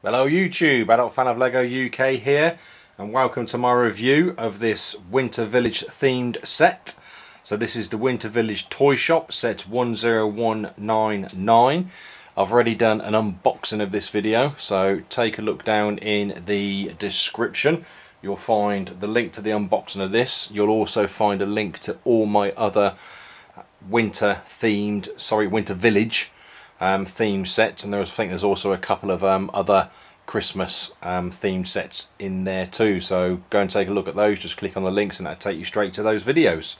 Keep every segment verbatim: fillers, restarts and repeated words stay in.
Hello YouTube, adult fan of LEGO U K here, and welcome to my review of this Winter Village themed set. So this is the Winter Village Toy Shop set one oh one nine nine. I've already done an unboxing of this video, so take a look down in the description. You'll find the link to the unboxing of this. You'll also find a link to all my other winter themed, sorry, Winter Village Um, theme sets, and there was, I think there's also a couple of um, other Christmas um, themed sets in there too, so go and take a look at those. Just click on the links and that'll take you straight to those videos.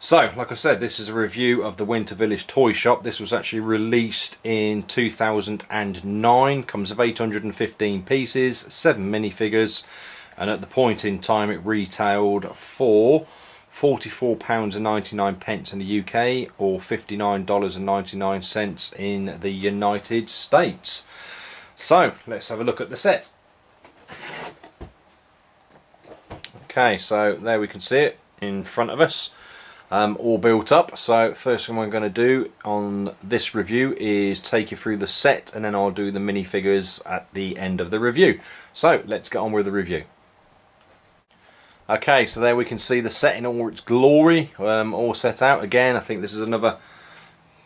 So like I said, this is a review of the Winter Village Toy Shop. This was actually released in two thousand nine, comes of eight hundred fifteen pieces, seven minifigures, and at the point in time it retailed for forty-four pounds ninety-nine in the U K or fifty-nine dollars ninety-nine in the United States. So let's have a look at the set. Okay, so there we can see it in front of us, um, all built up. So first thing I'm going to do on this review is take you through the set, and then I'll do the minifigures at the end of the review. So let's get on with the review. Okay, so there we can see the set in all its glory, um, all set out. Again, I think this is another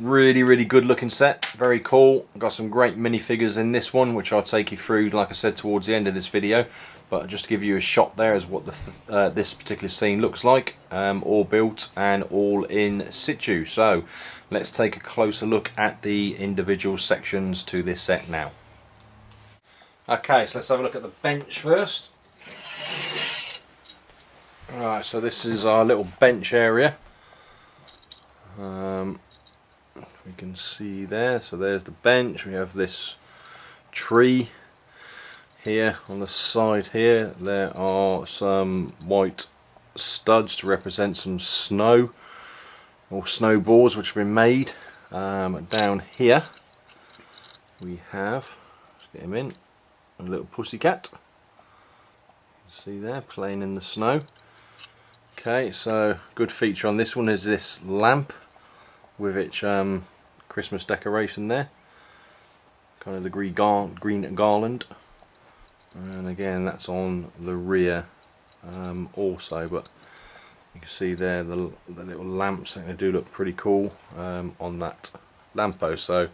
really, really good looking set. Very cool. Got some great minifigures in this one, which I'll take you through, like I said, towards the end of this video. But just to give you a shot there is what the th uh, this particular scene looks like, um, all built and all in situ. So let's take a closer look at the individual sections to this set now. Okay, so let's have a look at the bench first. Right, so this is our little bench area. Um, we can see there, so there's the bench. We have this tree here on the side here. There are some white studs to represent some snow or snowballs which have been made. Um, down here we have, let's get him in, a little pussycat. See there, playing in the snow. Okay, so good feature on this one is this lamp with its um, Christmas decoration there, kind of the green, gar green garland, and again that's on the rear um, also. But you can see there the, the little lamps, I think they do look pretty cool um, on that lamppost. So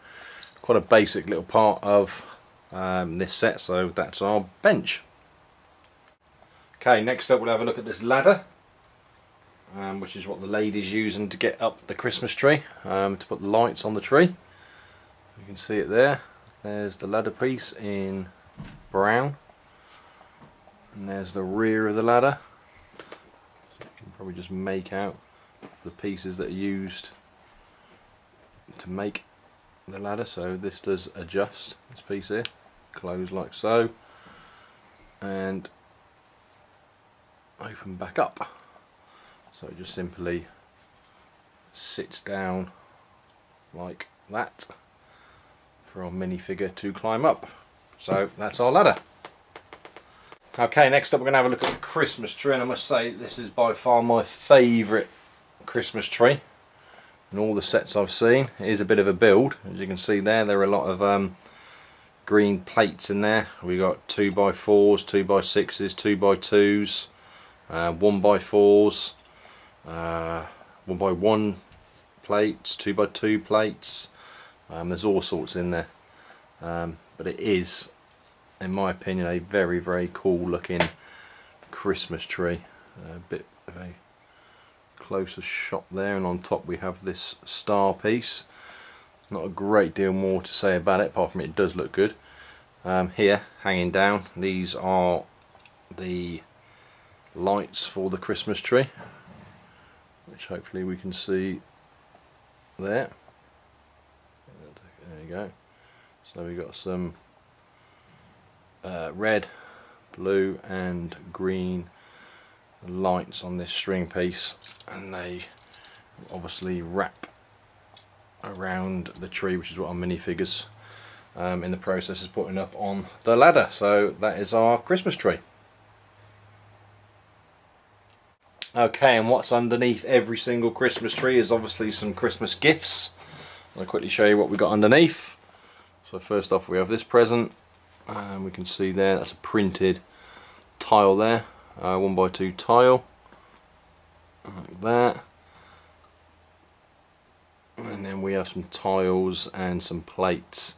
quite a basic little part of um, this set. So that's our bench. Okay, next up we'll have a look at this ladder. Um, which is what the lady's using to get up the Christmas tree, um, to put the lights on the tree. You can see it there. There's the ladder piece in brown, and there's the rear of the ladder. You can probably just make out the pieces that are used to make the ladder. So this does adjust, this piece here, close like so, and open back up. So it just simply sits down like that for our minifigure to climb up. So that's our ladder. Okay, next up we're going to have a look at the Christmas tree, and I must say this is by far my favourite Christmas tree in all the sets I've seen. It is a bit of a build, as you can see there. There are a lot of um, green plates in there. We've got two by fours, two by sixes, two by twos, uh, one by fours. Uh, one by one plates, two by two plates. Um, there's all sorts in there, um, but it is, in my opinion, a very very cool looking Christmas tree. A bit of a closer shot there, and on top we have this star piece. Not a great deal more to say about it, apart from it does look good. Um, here, hanging down, these are the lights for the Christmas tree, which hopefully we can see there. There you go. So we've got some uh, red, blue and green lights on this string piece, and they obviously wrap around the tree, which is what our minifigures um, in the process is putting up on the ladder. So that is our Christmas tree. Okay, and what's underneath every single Christmas tree is obviously some Christmas gifts. I'll quickly show you what we got underneath. So first off we have this present, and we can see there that's a printed tile there, uh, one by two tile like that. And then we have some tiles and some plates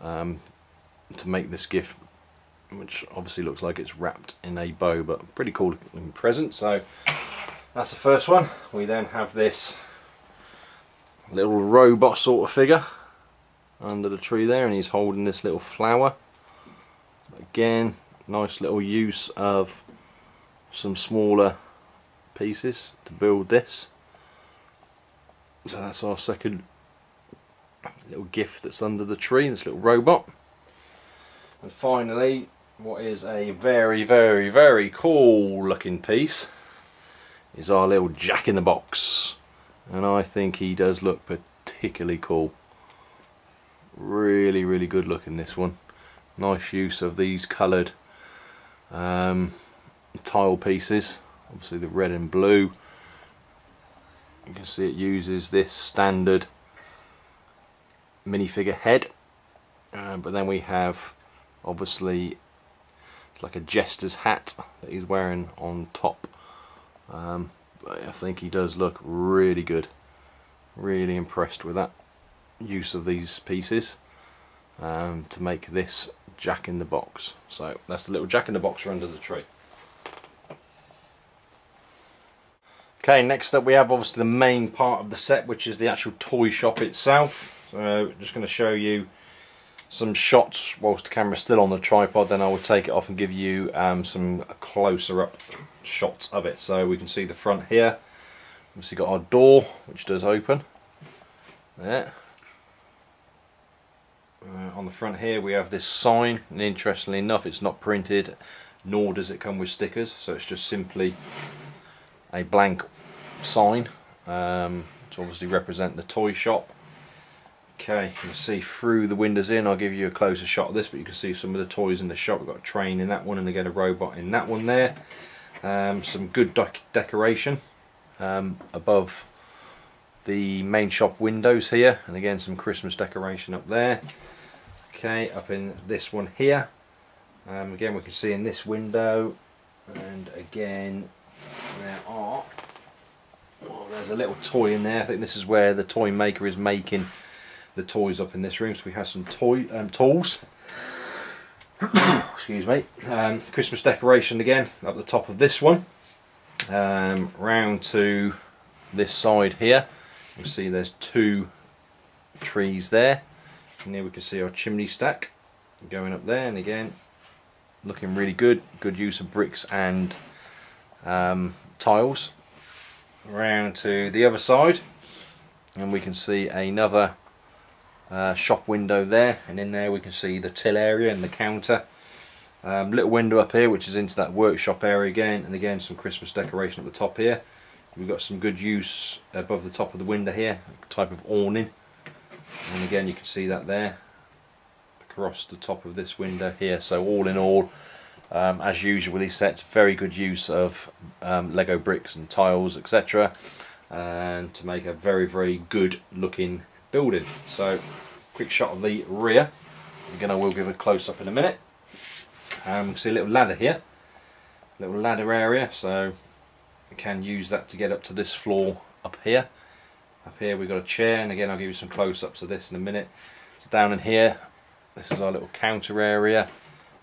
um, to make this gift, which obviously looks like it's wrapped in a bow, but pretty cool present. So that's the first one. We then have this little robot sort of figure under the tree there, and he's holding this little flower. Again, nice little use of some smaller pieces to build this. So that's our second little gift that's under the tree, this little robot. And finally, what is a very, very, very cool looking piece is our little Jack-in-the-Box. And I think he does look particularly cool. Really, really good looking, this one. Nice use of these coloured um, tile pieces, obviously the red and blue. You can see it uses this standard minifigure head, uh, but then we have obviously it's like a jester's hat that he's wearing on top. Um, but I think he does look really good. Really impressed with that use of these pieces um, to make this Jack-in-the-Box. So that's the little Jack-in-the-Boxer under the tree. Okay, next up we have obviously the main part of the set, which is the actual toy shop itself. So just going to show you some shots whilst the camera's still on the tripod, then I will take it off and give you um, some closer up shots of it. So we can see the front here. Obviously got our door, which does open. There. Uh, on the front here we have this sign, and interestingly enough it's not printed, nor does it come with stickers, so it's just simply a blank sign um, to obviously represent the toy shop. Okay, you can see through the windows in, I'll give you a closer shot of this, but you can see some of the toys in the shop. We've got a train in that one, and again a robot in that one there. Um, some good de decoration um, above the main shop windows here, and again some Christmas decoration up there. Okay, up in this one here, um, again we can see in this window, and again there are, well, there's a little toy in there. I think this is where the toy maker is making the toys up in this room, so we have some toy um, tools. Excuse me. Um, Christmas decoration again up the top of this one. Um, round to this side here, you can see there's two trees there, and here we can see our chimney stack going up there, and again looking really good. Good use of bricks and Um, tiles. Around to the other side, and we can see another uh, shop window there, and in there we can see the till area and the counter. Um, little window up here which is into that workshop area again, and again some Christmas decoration at the top here. We've got some good use above the top of the window here, type of awning, and again you can see that there across the top of this window here. So all in all, Um, as usual with these sets, very good use of um, Lego bricks and tiles, et cetera, and to make a very, very good looking building. So, quick shot of the rear. Again, I will give a close up in a minute. Um, you can see a little ladder here, little ladder area. So, you can use that to get up to this floor up here. Up here, we've got a chair, and again, I'll give you some close ups of this in a minute. So down in here, this is our little counter area.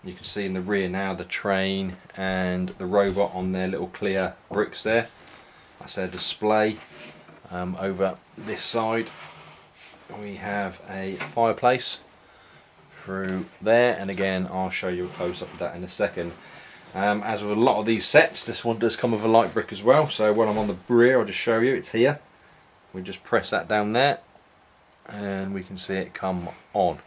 You can see in the rear now the train and the robot on their little clear bricks there. That's their display. Um, over this side we have a fireplace through there, and again I'll show you a close-up of that in a second. Um, as with a lot of these sets, this one does come with a light brick as well, so when I'm on the rear I'll just show you, it's here. We just press that down there and we can see it come on.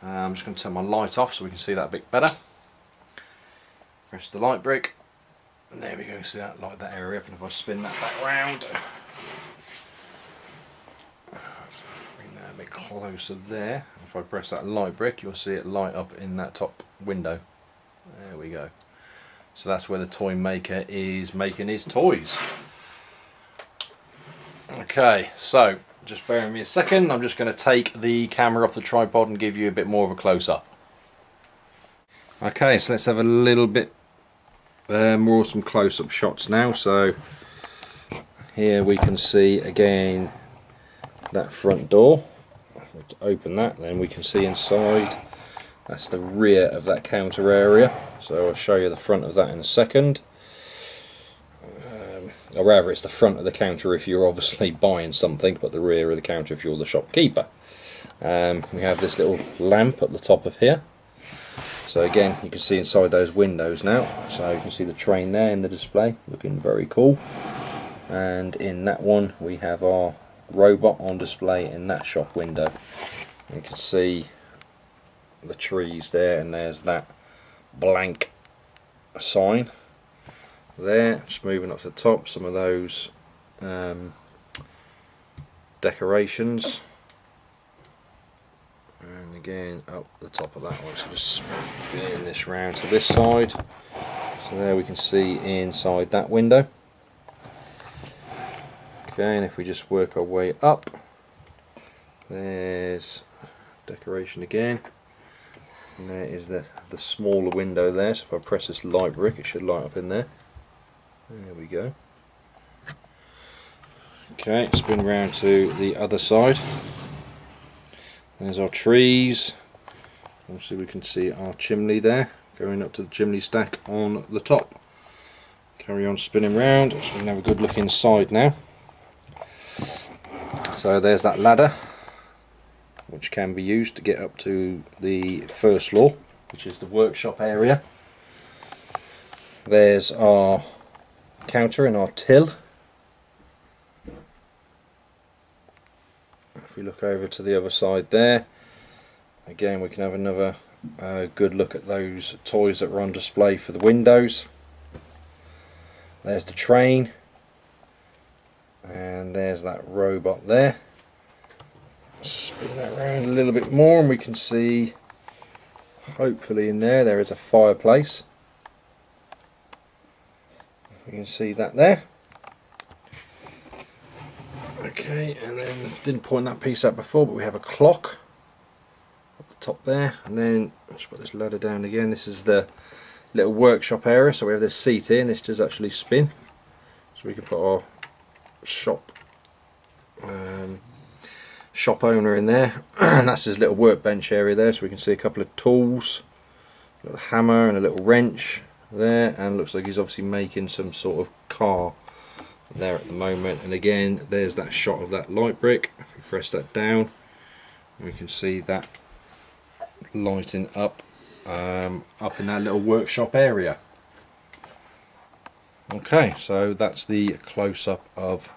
Uh, I'm just going to turn my light off so we can see that a bit better. Press the light brick. And there we go, see that light that area up, and if I spin that back round, bring that a bit closer there. If I press that light brick, you'll see it light up in that top window. There we go. So that's where the toy maker is making his toys. Okay, so just bear with me a second, I'm just going to take the camera off the tripod and give you a bit more of a close-up. Okay, so let's have a little bit uh, more some close-up shots now. So here we can see again that front door. To open that, then we can see inside. That's the rear of that counter area. So I'll show you the front of that in a second. Um, or rather, it's the front of the counter if you're obviously buying something, but the rear of the counter if you're the shopkeeper. Um, we have this little lamp at the top of here. So again, you can see inside those windows now. So you can see the train there in the display, looking very cool. And in that one, we have our robot on display in that shop window. You can see the trees there, and there's that blank sign there. Just moving up to the top, some of those um, decorations, and again up the top of that one. So just spinning this round to this side, so there we can see inside that window. Okay, and if we just work our way up, there's decoration again, and there is the, the smaller window there. So if I press this light brick, it should light up in there. There we go. Okay, spin round to the other side. There's our trees. Obviously we can see our chimney there, going up to the chimney stack on the top. Carry on spinning round, so we can have a good look inside now. So there's that ladder, which can be used to get up to the first floor, which is the workshop area. There's our counter and our till. If we look over to the other side there, again we can have another uh, good look at those toys that were on display for the windows. There's the train, and there's that robot there. Spin that around a little bit more, and we can see, hopefully in there, there is a fireplace. You can see that there. Okay, and then didn't point that piece out before, but we have a clock at the top there, and then let's put this ladder down again. This is the little workshop area, so we have this seat here, and this does actually spin, so we can put our shop um, shop owner in there. And that's his little workbench area there, so we can see a couple of tools, a little hammer and a little wrench there, and looks like he's obviously making some sort of car there at the moment. And again, there's that shot of that light brick. If we press that down, we can see that lighting up um, up in that little workshop area. Okay, so that's the close-up of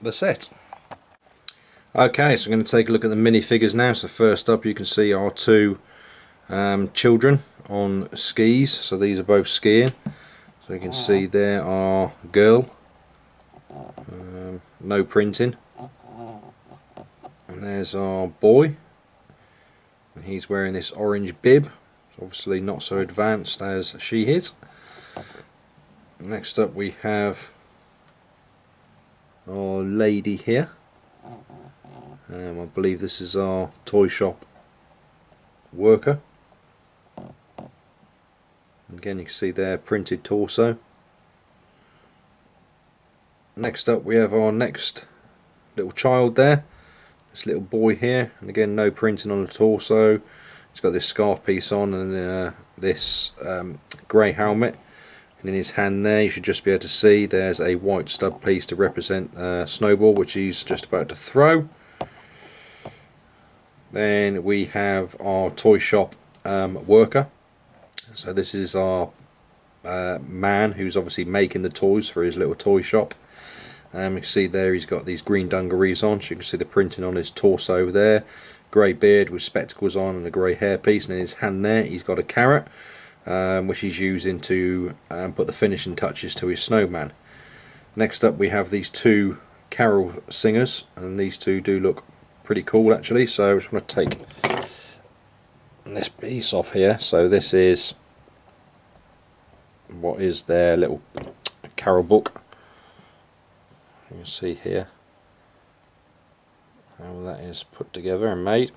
the set. Okay, so I'm going to take a look at the minifigures now. So first up, you can see our two um, children on skis. So these are both skiing. So you can see there our girl. Um, no printing. And there's our boy. And he's wearing this orange bib. It's obviously not so advanced as she is. Next up we have our lady here. Um, I believe this is our toy shop worker. Again, you can see their printed torso. Next up we have our next little child there. This little boy here, and again no printing on the torso. He's got this scarf piece on, and uh, this um, grey helmet. In his hand there, you should just be able to see there's a white stub piece to represent uh, Snowball, which he's just about to throw. Then we have our toy shop um, worker. So this is our uh, man who's obviously making the toys for his little toy shop. Um, you can see there he's got these green dungarees on, so you can see the printing on his torso there. Grey beard with spectacles on and a grey hair piece, and in his hand there he's got a carrot. Um, which he's using to um, put the finishing touches to his snowman. Next up we have these two carol singers, and these two do look pretty cool actually. So I just want to take this piece off here. So this is what is their little carol book. You can see here how that is put together and made.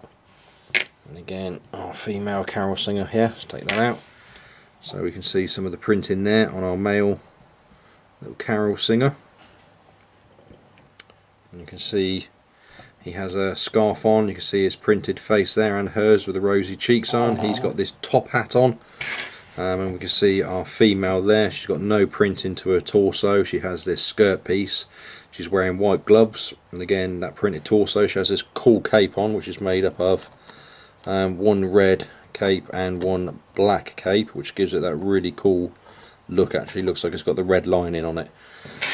And again, our female carol singer here. Let's take that out. So we can see some of the printing there on our male little carol singer. And you can see he has a scarf on. You can see his printed face there and hers with the rosy cheeks on. He's got this top hat on. Um, and we can see our female there. She's got no printing to her torso. She has this skirt piece. She's wearing white gloves. And again, that printed torso. She has this cool cape on, which is made up of um, one red cape and one black cape, which gives it that really cool look. Actually looks like it's got the red lining on it.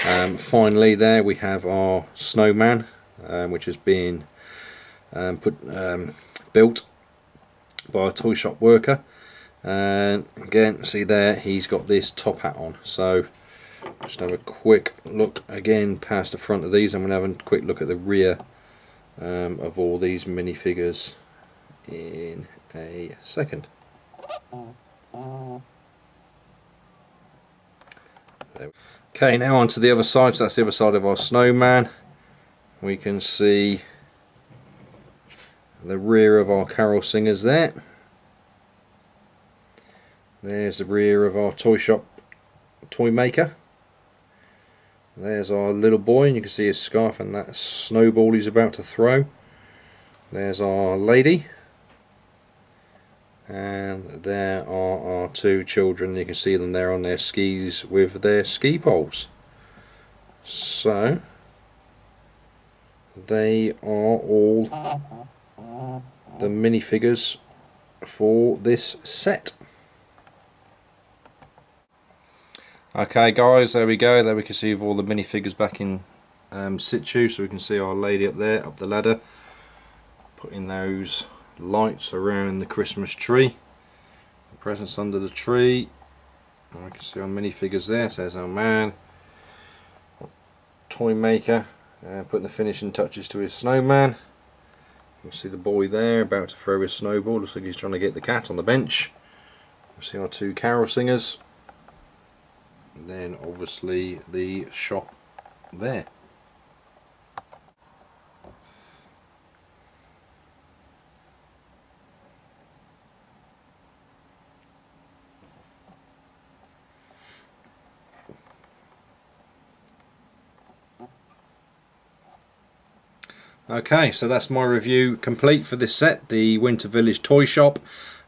Um, finally there we have our snowman, um, which has been um, put um, built by a Toy Shop worker. And again, see there, he's got this top hat on. So just have a quick look again past the front of these. I'm going to have a quick look at the rear um, of all these minifigures in a second. Okay, now onto the other side. So that's the other side of our snowman. We can see the rear of our carol singers there. There's the rear of our Toy Shop toy maker. There's our little boy, and you can see his scarf and that snowball he's about to throw. There's our lady. And there are our two children. You can see them there on their skis with their ski poles. So they are all the minifigures for this set. Okay guys, there we go. There we can see all the minifigures back in um, situ. So we can see our lady up there, up the ladder, putting those lights around the Christmas tree, the presents under the tree, and we can see our minifigures there. So there's our man, our toy maker, uh, putting the finishing touches to his snowman. You can see the boy there about to throw his snowball. Looks like he's trying to get the cat on the bench. We see our two carol singers, and then obviously the shop there. Okay, so that's my review complete for this set, the Winter Village Toy Shop.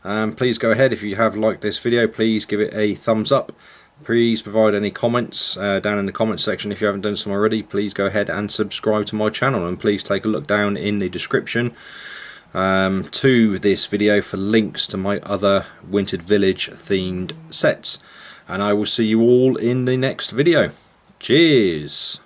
Um, please go ahead, if you have liked this video, please give it a thumbs up. Please provide any comments uh, down in the comments section if you haven't done so already. Please go ahead and subscribe to my channel, and please take a look down in the description um, to this video for links to my other Winter Village themed sets. And I will see you all in the next video. Cheers!